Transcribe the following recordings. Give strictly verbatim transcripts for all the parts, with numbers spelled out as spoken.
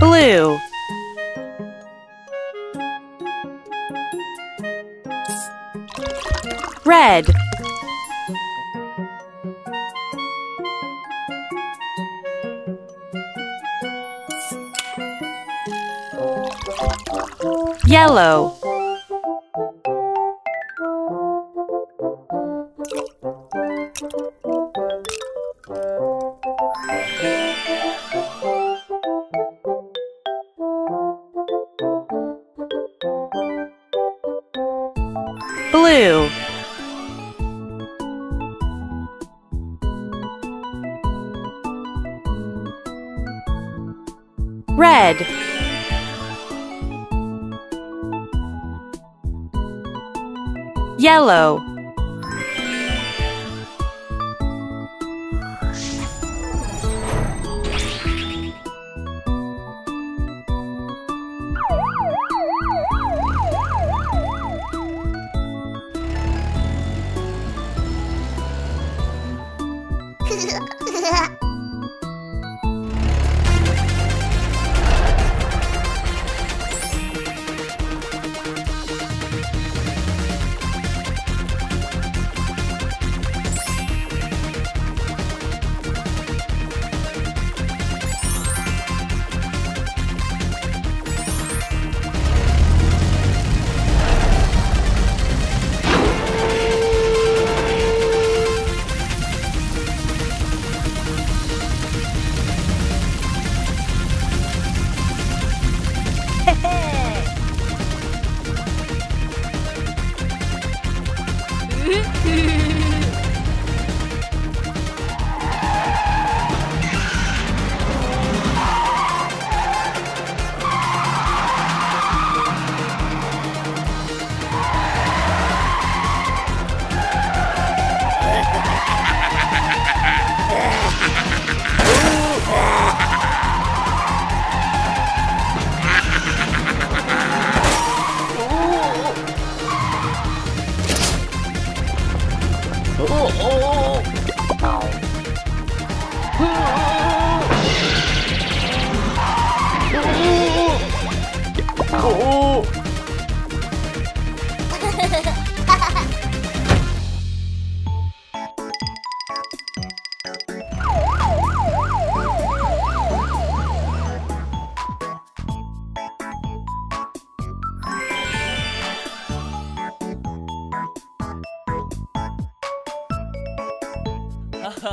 Blue. Red. Yellow. Blue. Red. Yellow. to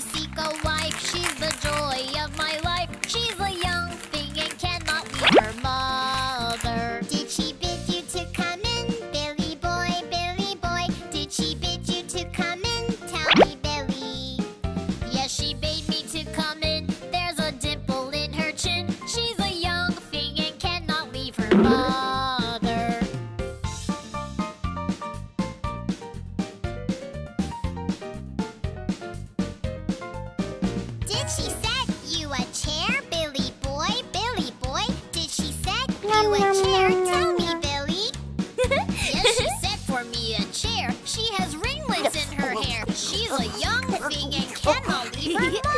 seek a wife, she's the joy of my life, she's a Did she set you a chair, Billy boy, Billy boy? Did she set you a chair? Tell me, Billy. Yes, she set for me a chair. She has ringlets in her hair. She's a young thing and cannot leave her mother.